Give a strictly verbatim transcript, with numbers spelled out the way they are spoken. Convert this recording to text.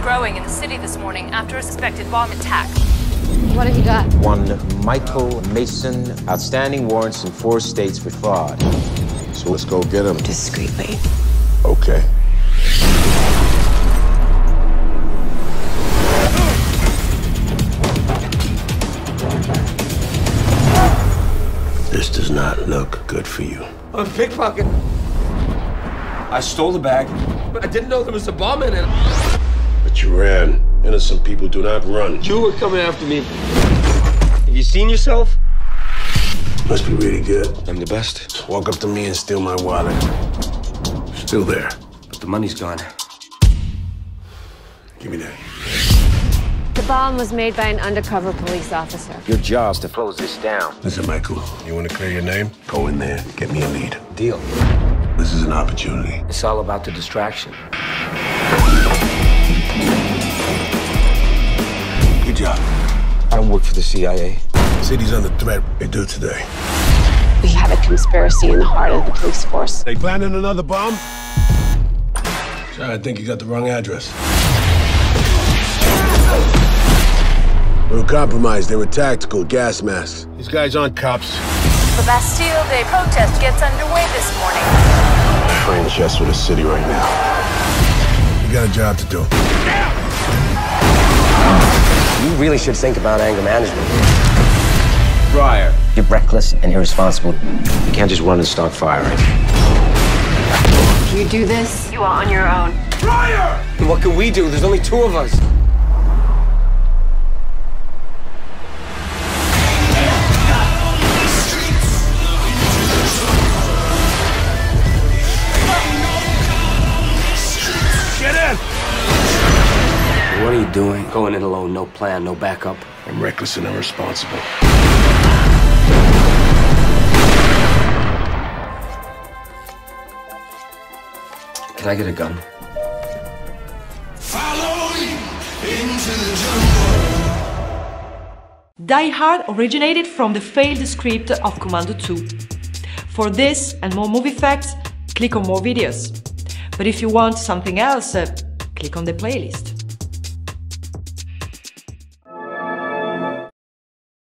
start growing in the city this morning after a suspected bomb attack. What have you got? One Michael Mason, outstanding warrants in four states for fraud. So let's go get him. Discreetly. Okay. This does not look good for you. I'm pickpocket. I stole the bag, but I didn't know there was a bomb in it. But you ran. Innocent people do not run. You were coming after me. Have you seen yourself? Must be really good. I'm the best. Walk up to me and steal my wallet. Still there, but the money's gone. Give me that. The bomb was made by an undercover police officer. Your job's to close this down. Listen, Michael, you want to clear your name? Go in there, get me a lead. Deal. This is an opportunity. It's all about the distraction. Good job. I don't work for the C I A. The city's under threat. They do today. We have a conspiracy in the heart of the police force. They planning another bomb? Sorry, I think you got the wrong address. We were compromised. They were tactical gas masks. These guys aren't cops. The Bastille Day protest gets underway this morning. I'm praying just with the city right now. You got a job to do. You really should think about anger management. Briar. You're reckless and irresponsible. You can't just run and start firing. If you do this, you are on your own. Briar! What can we do? There's only two of us. Get in! What are you doing? Going in alone, no plan, no backup. I'm reckless and irresponsible. Can I get a gun? Die Hard originated from the failed script of Commando two. For this and more movie facts, click on more videos. But if you want something else, uh, click on the playlist.